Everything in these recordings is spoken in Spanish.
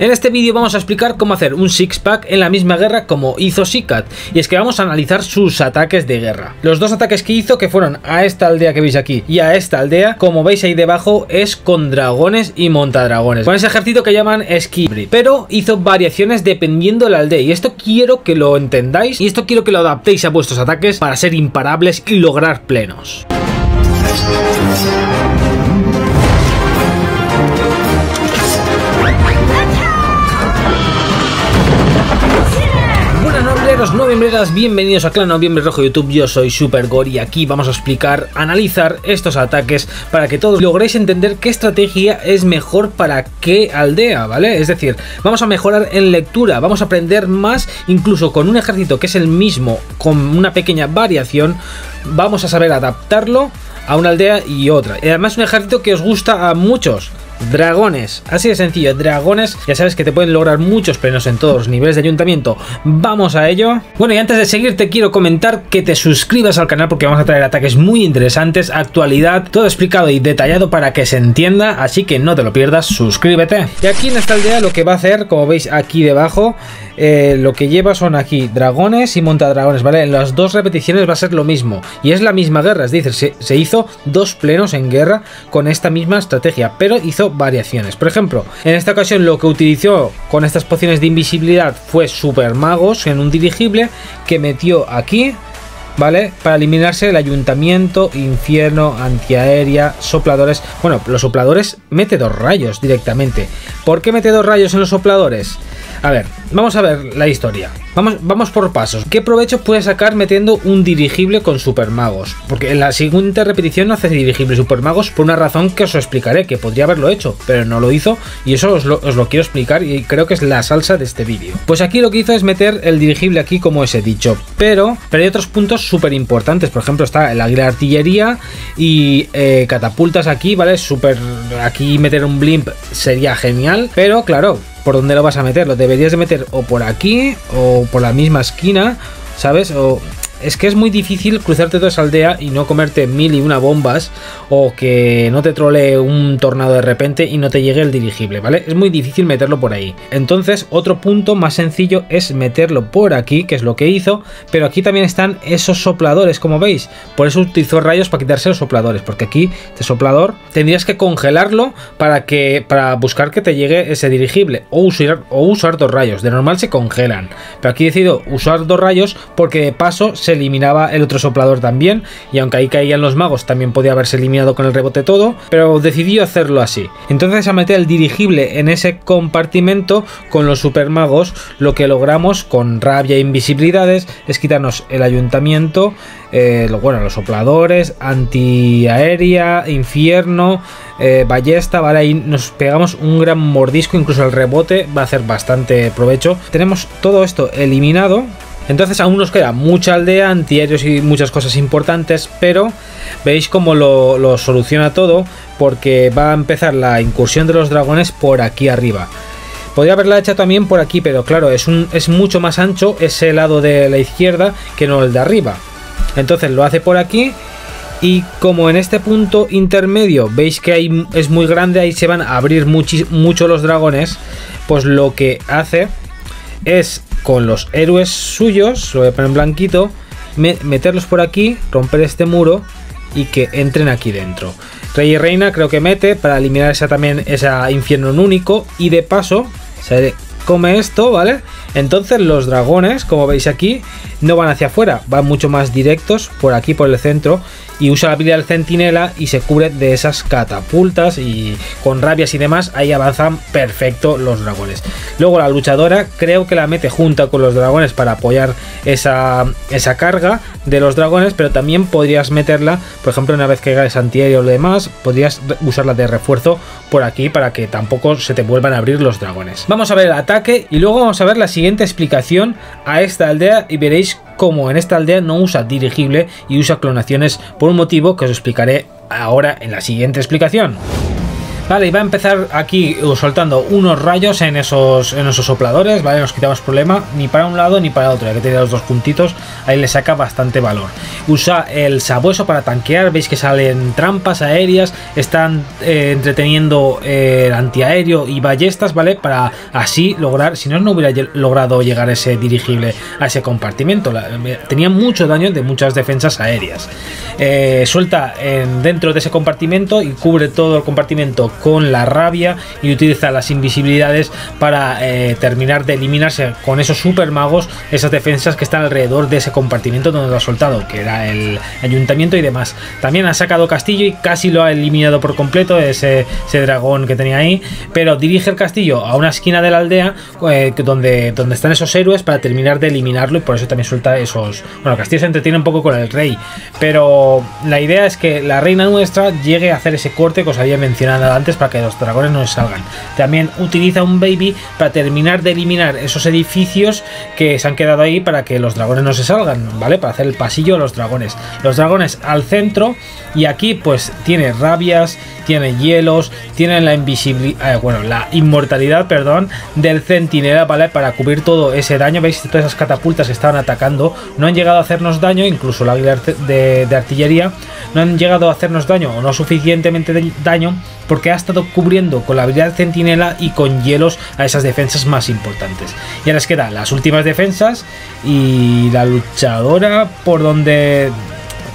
En este vídeo vamos a explicar cómo hacer un six pack en la misma guerra como hizo Sikat, y es que vamos a analizar sus ataques de guerra. Los dos ataques que hizo, que fueron a esta aldea que veis aquí y a esta aldea, como veis ahí debajo, es con dragones y montadragones, con ese ejército que llaman SkyBrid, pero hizo variaciones dependiendo la aldea, y esto quiero que lo entendáis y esto quiero que lo adaptéis a vuestros ataques para ser imparables y lograr plenos. Noviembreras, bienvenidos a Clan Noviembre Rojo YouTube, yo soy SuperGor y aquí vamos a explicar, analizar estos ataques para que todos logréis entender qué estrategia es mejor para qué aldea, ¿vale? Es decir, vamos a mejorar en lectura, vamos a aprender más, incluso con un ejército que es el mismo, con una pequeña variación, vamos a saber adaptarlo a una aldea y otra. Y además un ejército que os gusta a muchos. Dragones, así de sencillo, dragones, ya sabes que te pueden lograr muchos plenos en todos los niveles de ayuntamiento. Vamos a ello. Bueno, y antes de seguir te quiero comentar que te suscribas al canal porque vamos a traer ataques muy interesantes, actualidad, todo explicado y detallado para que se entienda, así que no te lo pierdas, suscríbete. Y aquí en esta aldea lo que va a hacer, como veis aquí debajo, lo que lleva son aquí dragones y montadragones, ¿vale? En las dos repeticiones va a ser lo mismo y es la misma guerra, es decir, se hizo dos plenos en guerra con esta misma estrategia, pero hizo variaciones. Por ejemplo, en esta ocasión lo que utilizó con estas pociones de invisibilidad fue super magos en un dirigible que metió aquí, ¿vale? Para eliminarse el ayuntamiento, infierno, antiaérea, sopladores. Bueno, los sopladores mete dos rayos directamente. ¿Por qué mete dos rayos en los sopladores? A ver, vamos a ver la historia. Vamos por pasos. ¿Qué provecho puede sacar metiendo un dirigible con supermagos? Porque en la siguiente repetición no hace dirigible supermagos por una razón que os explicaré, que podría haberlo hecho, pero no lo hizo, y eso os lo quiero explicar y creo que es la salsa de este vídeo. Pues aquí lo que hizo es meter el dirigible aquí, como os he dicho, pero hay otros puntos súper importantes. Por ejemplo, está el águila de artillería y catapultas aquí, ¿vale? Súper. Aquí meter un blimp sería genial, pero claro, ¿por dónde lo vas a meter? Lo deberías de meter o por aquí o por la misma esquina, ¿sabes? O es que es muy difícil cruzarte toda esa aldea y no comerte 1001 bombas, o que no te trolee un tornado de repente y no te llegue el dirigible, ¿vale? Es muy difícil meterlo por ahí. Entonces, otro punto más sencillo es meterlo por aquí, que es lo que hizo, pero aquí también están esos sopladores, como veis. Por eso utilizó rayos para quitarse los sopladores, porque aquí, este soplador, tendrías que congelarlo para buscar que te llegue ese dirigible, o usar dos rayos. De normal se congelan, pero aquí he decidido usar dos rayos porque de paso se eliminaba el otro soplador también, y aunque ahí caían los magos también podía haberse eliminado con el rebote todo, pero decidió hacerlo así. Entonces, a meter el dirigible en ese compartimento con los supermagos, lo que logramos con rabia e invisibilidades es quitarnos el ayuntamiento, los sopladores, antiaérea, infierno, ballesta, ¿vale? Ahí nos pegamos un gran mordisco, incluso el rebote va a hacer bastante provecho. Tenemos todo esto eliminado. Entonces aún nos queda mucha aldea, antiaéreos y muchas cosas importantes, pero veis cómo lo soluciona todo, porque va a empezar la incursión de los dragones por aquí arriba. Podría haberla hecho también por aquí, pero claro, es mucho más ancho ese lado de la izquierda que no el de arriba. Entonces lo hace por aquí. Y como en este punto intermedio veis que ahí es muy grande, ahí se van a abrir mucho los dragones, pues lo que hace es, con los héroes suyos, lo voy a poner en blanquito, meterlos por aquí, romper este muro y que entren aquí dentro. Rey y reina creo que mete para eliminar esa infierno en único, y de paso se come esto, ¿vale? Entonces los dragones, como veis aquí, no van hacia afuera, van mucho más directos por aquí, por el centro, y usa la habilidad del centinela y se cubre de esas catapultas, y con rabias y demás, ahí avanzan perfecto los dragones. Luego la luchadora creo que la mete junta con los dragones para apoyar esa carga de los dragones, pero también podrías meterla, por ejemplo, una vez que ganes antiaéreo o lo demás, podrías usarla de refuerzo por aquí para que tampoco se te vuelvan a abrir los dragones. Vamos a ver el ataque y luego vamos a ver la siguiente explicación a esta aldea, y veréis cómo en esta aldea no usa dirigible y usa clonaciones por un motivo que os explicaré ahora en la siguiente explicación. Vale, y va a empezar aquí soltando unos rayos en esos sopladores, ¿vale? Nos quitamos problema, ni para un lado ni para el otro, ya que tiene los dos puntitos, ahí le saca bastante valor. Usa el sabueso para tanquear, veis que salen trampas aéreas, están entreteniendo el antiaéreo y ballestas, ¿vale? Para así lograr, si no, no hubiera logrado llegar ese dirigible a ese compartimento. Tenía mucho daño de muchas defensas aéreas. Suelta dentro de ese compartimento y cubre todo el compartimento con la rabia y utiliza las invisibilidades para terminar de eliminarse con esos super magos esas defensas que están alrededor de ese compartimento donde lo ha soltado, que era el ayuntamiento y demás. También ha sacado castillo y casi lo ha eliminado por completo ese dragón que tenía ahí, pero dirige el castillo a una esquina de la aldea donde están esos héroes para terminar de eliminarlo, y por eso también suelta esos... Bueno, el castillo se entretiene un poco con el rey, pero la idea es que la reina nuestra llegue a hacer ese corte que os había mencionado antes para que los dragones no salgan. También utiliza un baby para terminar de eliminar esos edificios que se han quedado ahí para que los dragones no se salgan, ¿vale? Para hacer el pasillo a los dragones. Los dragones al centro, y aquí pues tiene rabias, tiene hielos, tiene la invisibilidad, bueno, la inmortalidad, perdón, del centinela, ¿vale? Para cubrir todo ese daño. Veis, todas esas catapultas que estaban atacando no han llegado a hacernos daño, incluso la águila de artillería no han llegado a hacernos daño, o no suficientemente de daño, porque ha estado cubriendo con la habilidad centinela y con hielos a esas defensas más importantes. Y ahora les quedan las últimas defensas y la luchadora. ¿Por dónde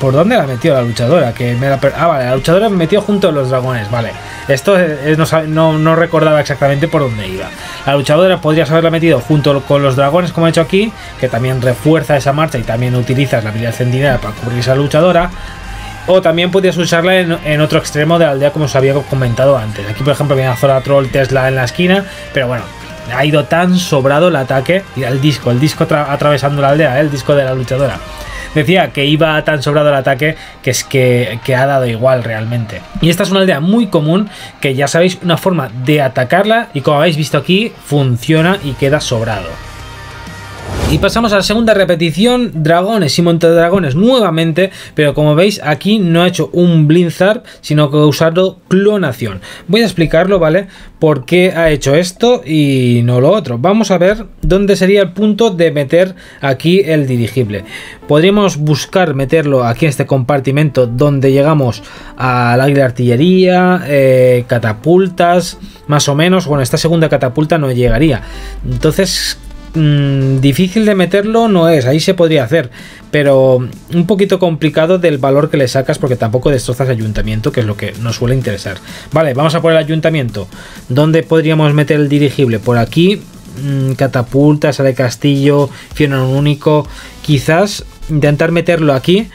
la metió la luchadora? Ah, vale, la luchadora me metió junto a los dragones, vale. Esto no recordaba exactamente por dónde iba. La luchadora podrías haberla metido junto con los dragones, como he hecho aquí, que también refuerza esa marcha y también utilizas la habilidad centinela para cubrir esa luchadora. O también podías usarla en otro extremo de la aldea, como os había comentado antes. Aquí, por ejemplo, viene a Zora Troll Tesla en la esquina, pero bueno, ha ido tan sobrado el ataque. Y el disco atravesando la aldea, ¿eh? El disco de la luchadora. Decía que iba tan sobrado el ataque que es que ha dado igual realmente. Y esta es una aldea muy común, que ya sabéis una forma de atacarla, y como habéis visto aquí, funciona y queda sobrado. Y pasamos a la segunda repetición, dragones y montadragones nuevamente, pero como veis aquí no he hecho un Blizzard, sino que he usado clonación. Voy a explicarlo, ¿vale? Por qué ha hecho esto y no lo otro. Vamos a ver dónde sería el punto de meter aquí el dirigible. Podríamos buscar meterlo aquí en este compartimento donde llegamos al águila de artillería, catapultas, más o menos. Bueno, esta segunda catapulta no llegaría, entonces... difícil de meterlo no es, ahí se podría hacer, pero un poquito complicado del valor que le sacas, porque tampoco destrozas ayuntamiento, que es lo que nos suele interesar. Vale, vamos a por el ayuntamiento. ¿Dónde podríamos meter el dirigible? Por aquí, catapultas, sale castillo, fiorón único, quizás intentar meterlo aquí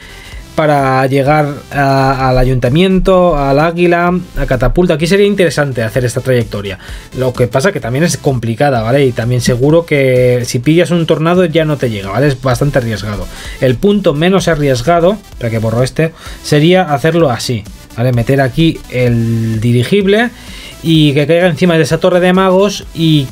para llegar al ayuntamiento, al águila, a catapulta. Aquí sería interesante hacer esta trayectoria. Lo que pasa que también es complicada, ¿vale? Y también seguro que si pillas un tornado ya no te llega, ¿vale? Es bastante arriesgado. El punto menos arriesgado, para que borro este, sería hacerlo así, ¿vale? Meter aquí el dirigible y que caiga encima de esa torre de magos y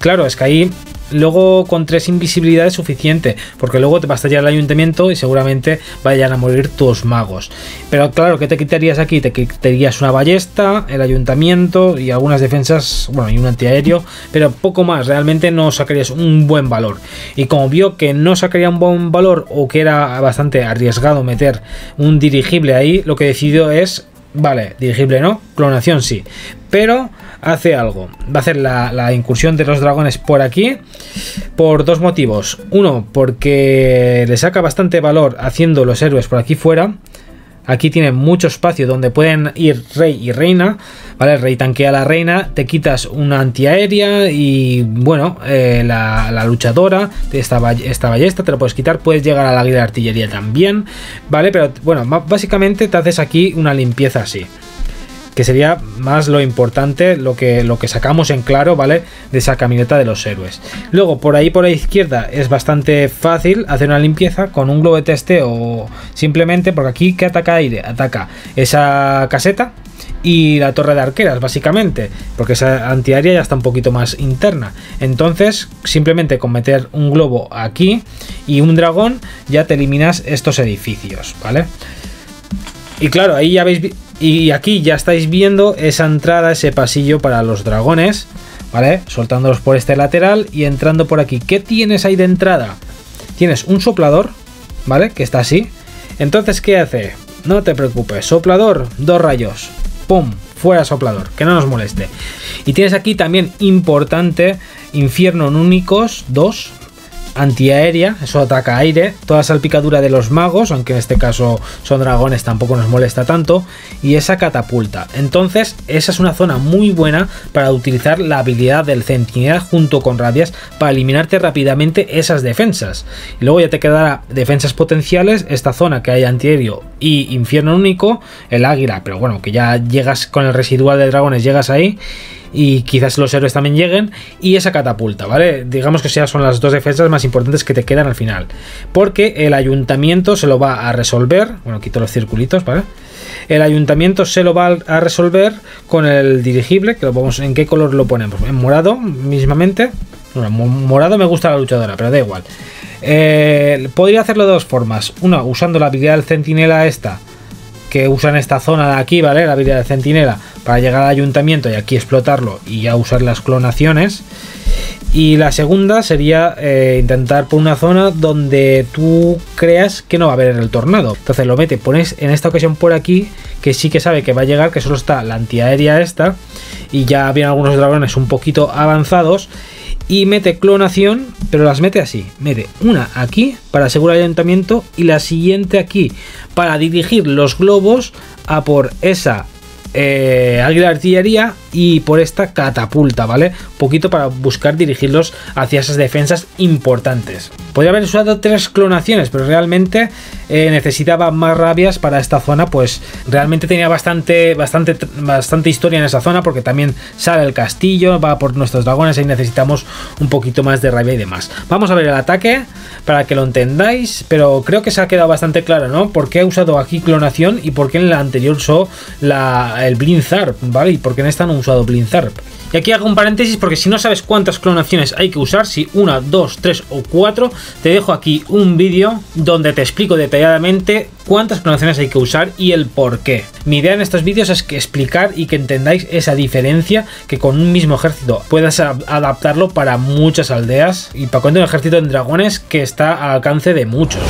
claro, es que ahí... Luego con 3 invisibilidades es suficiente, porque luego te vas a llegar al ayuntamiento y seguramente vayan a morir tus magos. Pero claro, ¿qué te quitarías aquí? Te quitarías una ballesta, el ayuntamiento y algunas defensas, bueno, y un antiaéreo, pero poco más. Realmente no sacarías un buen valor. Y como vio que no sacaría un buen valor, o que era bastante arriesgado meter un dirigible ahí, lo que decidió es... Vale, dirigible no, clonación sí, pero hace algo. Va a hacer la incursión de los dragones por aquí por dos motivos. Uno, porque le saca bastante valor haciendo los héroes por aquí fuera. Aquí tienen mucho espacio donde pueden ir rey y reina, ¿vale? El rey tanquea a la reina, te quitas una antiaérea y, bueno, la luchadora, esta ballesta te la puedes quitar, puedes llegar a la águila de artillería también, ¿vale? Pero, bueno, básicamente te haces aquí una limpieza así, que sería más lo importante, lo que sacamos en claro, ¿vale? De esa camioneta de los héroes. Luego, por ahí por la izquierda es bastante fácil hacer una limpieza con un globo de testeo, simplemente porque aquí, ¿qué ataca aire? Ataca esa caseta y la torre de arqueras, básicamente, porque esa antiaérea ya está un poquito más interna. Entonces, simplemente con meter un globo aquí y un dragón, ya te eliminas estos edificios, ¿vale? Y claro, ahí ya veis... Y aquí ya estáis viendo esa entrada, ese pasillo para los dragones, ¿vale? Soltándolos por este lateral y entrando por aquí. ¿Qué tienes ahí de entrada? Tienes un soplador, ¿vale? Que está así. Entonces, ¿qué hace? No te preocupes. Soplador, dos rayos. ¡Pum! Fuera soplador, que no nos moleste. Y tienes aquí también, importante, infierno en únicos, 2. Antiaérea, eso ataca aire. Toda salpicadura de los magos, aunque en este caso son dragones, tampoco nos molesta tanto. Y esa catapulta. Entonces, esa es una zona muy buena para utilizar la habilidad del centinela junto con radias para eliminarte rápidamente esas defensas. Y luego ya te quedará defensas potenciales, esta zona que hay antiaéreo y infierno único, el águila, pero bueno, que ya llegas con el residual de dragones, llegas ahí. Y quizás los héroes también lleguen. Y esa catapulta, ¿vale? Digamos que ya son las dos defensas más importantes que te quedan al final. Porque el ayuntamiento se lo va a resolver. Bueno, quito los circulitos, ¿vale? El ayuntamiento se lo va a resolver con el dirigible. Que lo vamos, ¿en qué color lo ponemos? En morado, mismamente. Bueno, morado me gusta la luchadora, pero da igual. Podría hacerlo de dos formas. Una, usando la habilidad del centinela esta. Que usan esta zona de aquí, ¿vale? La habilidad de centinela para llegar al ayuntamiento y aquí explotarlo y ya usar las clonaciones. Y la segunda sería intentar por una zona donde tú creas que no va a haber el tornado. Entonces lo mete, pones en esta ocasión por aquí, que sí que sabe que va a llegar, que solo está la antiaérea esta. Y ya habían algunos dragones un poquito avanzados. Y mete clonación, pero las mete así. Mete una aquí para asegurar el ayuntamiento y la siguiente aquí para dirigir los globos a por esa águila de artillería y por esta catapulta, ¿vale? Un poquito para buscar dirigirlos hacia esas defensas importantes. Podría haber usado 3 clonaciones, pero realmente necesitaba más rabias para esta zona, pues realmente tenía bastante historia en esa zona, porque también sale el castillo, va por nuestros dragones y necesitamos un poquito más de rabia y demás. Vamos a ver el ataque para que lo entendáis, pero creo que se ha quedado bastante claro, ¿no? ¿Por qué he usado aquí clonación y por qué en la anterior usó el Blinzarp, ¿vale? Y por qué en esta no he usado Blinzarp. Y aquí hago un paréntesis porque si no sabes cuántas clonaciones hay que usar, si 1, 2, 3 o 4, te dejo aquí un vídeo donde te explico detalladamente cuántas clonaciones hay que usar y el por qué. Mi idea en estos vídeos es que explicar y que entendáis esa diferencia, que con un mismo ejército puedas adaptarlo para muchas aldeas y para cuando un ejército en dragones que está al alcance de muchos.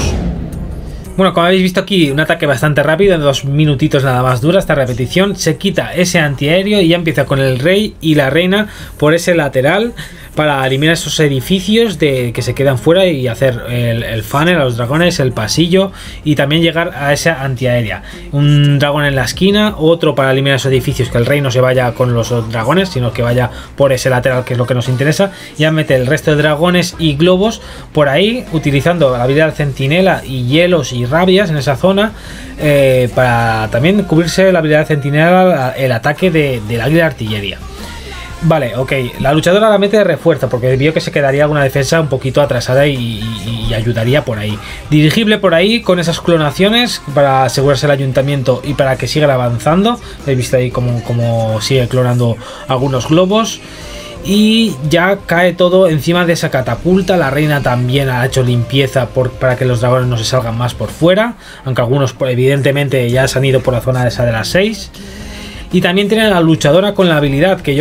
Bueno, como habéis visto aquí, un ataque bastante rápido, en 2 minutitos nada más dura esta repetición. Se quita ese antiaéreo y ya empieza con el rey y la reina por ese lateral para eliminar esos edificios que se quedan fuera y hacer el funnel a los dragones, el pasillo y también llegar a esa antiaérea. Un dragón en la esquina, otro para eliminar esos edificios, que el rey no se vaya con los dragones, sino que vaya por ese lateral, que es lo que nos interesa. Ya mete el resto de dragones y globos por ahí, utilizando la habilidad centinela y hielos y rabias en esa zona para también cubrirse la habilidad centinela, el ataque del águila de artillería. Vale, ok, la luchadora la mete de refuerzo porque vio que se quedaría alguna defensa un poquito atrasada y ayudaría por ahí. Dirigible por ahí con esas clonaciones para asegurarse el ayuntamiento y para que sigan avanzando. Habéis visto ahí como sigue clonando algunos globos. Y ya cae todo encima de esa catapulta. La reina también ha hecho limpieza para que los dragones no se salgan más por fuera. Aunque algunos evidentemente ya se han ido por la zona esa de las 6. Y también tiene a la luchadora con la habilidad, que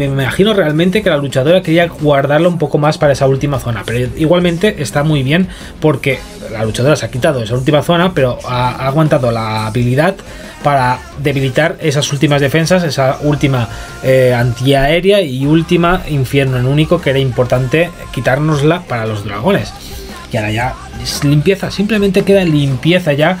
me imagino realmente que la luchadora quería guardarla un poco más para esa última zona. Pero igualmente está muy bien porque la luchadora se ha quitado esa última zona, pero ha aguantado la habilidad para debilitar esas últimas defensas, esa última antiaérea y última infierno en único, que era importante quitárnosla para los dragones. Y ahora ya es limpieza, simplemente queda limpieza ya,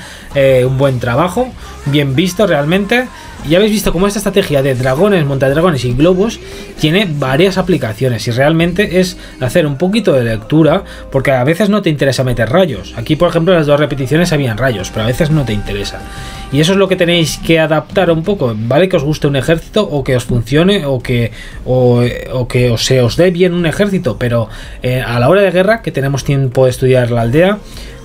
un buen trabajo, bien visto realmente. Ya habéis visto cómo esta estrategia de dragones, montadragones y globos tiene varias aplicaciones y realmente es hacer un poquito de lectura, porque a veces no te interesa meter rayos. Aquí por ejemplo las 2 repeticiones habían rayos, pero a veces no te interesa. Y eso es lo que tenéis que adaptar un poco, ¿vale? Que os guste un ejército o que os funcione o que se os dé bien un ejército, pero a la hora de guerra, que tenemos tiempo de estudiar la aldea,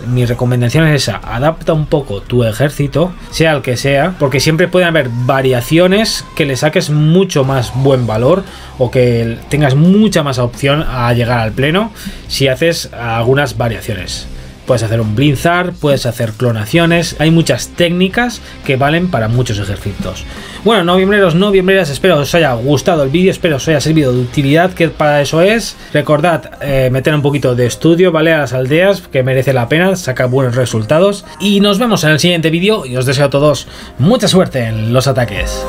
mi recomendación es esa: adapta un poco tu ejército, sea el que sea, porque siempre pueden haber variaciones que le saques mucho más buen valor o que tengas mucha más opción a llegar al pleno si haces algunas variaciones. Puedes hacer un blindzar, puedes hacer clonaciones, hay muchas técnicas que valen para muchos ejércitos. Bueno, noviembreros, noviembreras, espero os haya gustado el vídeo, espero os haya servido de utilidad, que para eso es. Recordad meter un poquito de estudio, ¿vale? A las aldeas, que merece la pena, saca buenos resultados. Y nos vemos en el siguiente vídeo y os deseo a todos mucha suerte en los ataques.